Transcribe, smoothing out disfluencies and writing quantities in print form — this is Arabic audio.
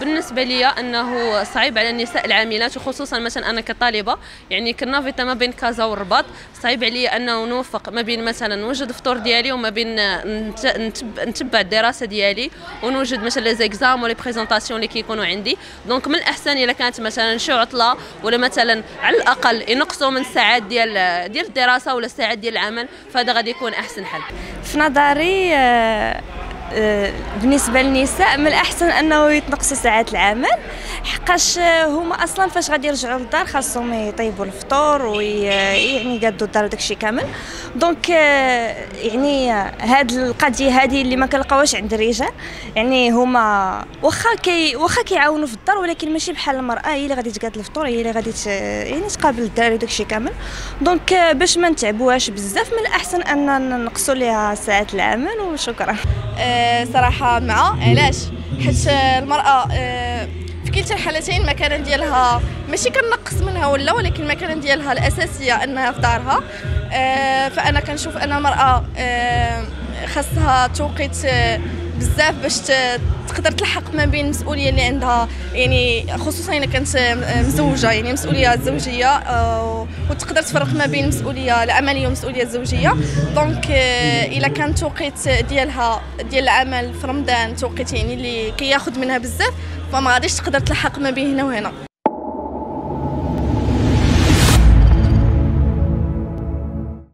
بالنسبه لي انه صعيب على النساء العاملات، وخصوصا مثلا انا كطالبه، يعني كنا في ما بين كازا والرباط، صعيب علي انه نوفق ما بين مثلا وجد الفطور ديالي وما بين نتبع الدراسه ديالي ونوجد مثلا لي زيكزام ولي بريزونطاسيون اللي كيكونوا عندي. دونك من الاحسن الا كانت مثلا شي عطله، ولا مثلا على الاقل ينقصوا من الساعات ديال الدراسه ولا الساعات ديال العمل، فهذا غادي يكون احسن حل في نظري. بالنسبه للنساء من الاحسن انه يتنقصوا ساعات العمل، حقاش هما اصلا فاش غادي يرجعوا للدار خاصهم يطيبوا الفطور ويعني يقادوا الدار وداكشي كامل. دونك يعني هاد القضيه هذه اللي ما كنلقاوهاش عند الرجال، يعني هما واخا كيعاونوا في الدار، ولكن ماشي بحال المراه، هي اللي غادي تقاد الفطور، هي اللي غادي يعني تقابل الدراري وداكشي كامل. دونك باش ما نتعبوهاش بزاف، من الاحسن ان نقصوا ليها ساعات العمل. وشكرا. صراحه مع، علاش؟ حيت المراه في كلتا الحالتين المكان ديالها ماشي كنقص منها ولا، ولكن المكان ديالها الاساسيه انها في دارها. فانا كنشوف ان المراه خاصها توقيت بزاف باش تقدر تلحق ما بين المسؤوليه اللي عندها، يعني خصوصا الا كانت مزوجه، يعني المسؤوليه الزوجيه، وتقدر تفرق ما بين المسؤوليه العمليه والمسؤوليه الزوجيه. دونك الا كان التوقيت ديالها ديال العمل في رمضان توقيت يعني اللي كياخذ منها بزاف، فما غاديش تقدر تلحق ما بين هنا وهنا.